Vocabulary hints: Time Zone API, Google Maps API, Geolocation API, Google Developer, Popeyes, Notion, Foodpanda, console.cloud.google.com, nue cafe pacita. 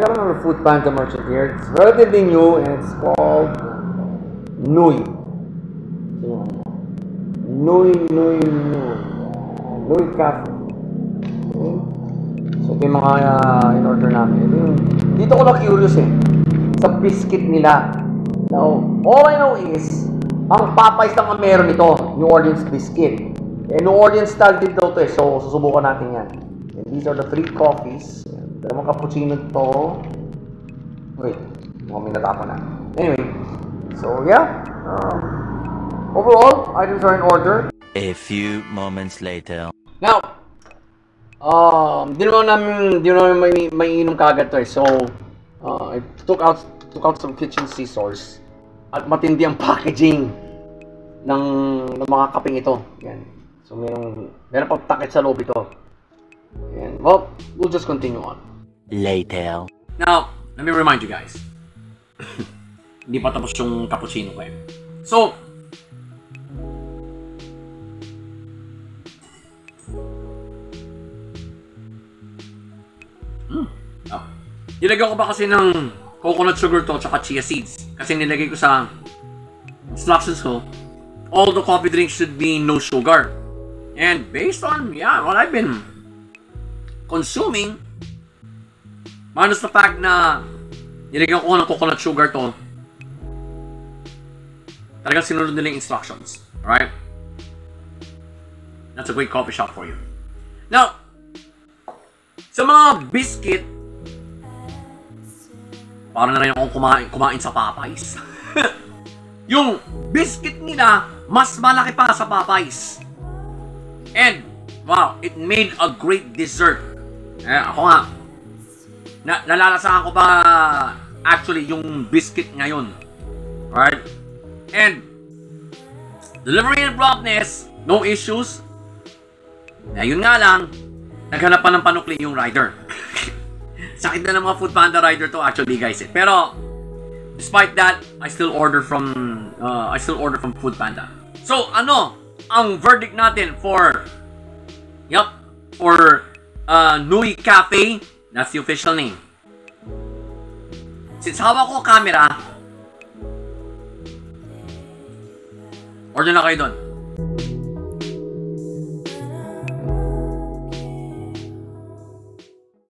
we got another Foodpanda merchant here. It's relatively new and it's called Nue Cafe. Okay. So ito yung mga in-order namin. Dito ko na-curious eh. Sa biscuit nila. Now, all I know is, ang Popeyes lang ang meron ito, New Orleans biscuit. And New Orleans style din daw ito eh. So, susubukan natin yan. And these are the three coffees. Dalawang cappuccino ito. Wait, mukhang may natapa na. Anyway, so yeah. Overall, items are in order. A few moments later. Now, di naman namin maiinom kagad to eh. So, I took out some kitchen scissors. At matindi ang packaging ng mga kaping ito. Yan. So, meron pang takit sa loob ito. And, well, we'll just continue on. Later. Now, let me remind you guys. Hindi pa tapos yung cappuccino ko eh. So, nilagyan ko pa kasi ng coconut sugar to tsaka chia seeds. Kasi nilagay ko sa instructions ko, all the coffee drinks should be no sugar. And based on, yeah, what I've been consuming, minus the fact na nilagyan ko ng coconut sugar to, talagang sinunod nila yung instructions. Alright? That's a great coffee shop for you. Now, sa mga biscuit, parang na rin akong kumain sa Popeyes. Yung biscuit nila, mas malaki pa sa Popeyes. And, wow, it made a great dessert. Eh, ako nga, nalalasahan ko pa actually yung biscuit ngayon. Alright? And, delivery and promptness, no issues. Ayun nga lang, naghanap pa ng panukli yung rider. Sakit na ng mga Foodpanda rider to actually guys eh. Pero despite that, I still order from Foodpanda. So ano ang verdict natin for Nue Cafe? That's the official name. Since hawak ko camera, order na kayo doon.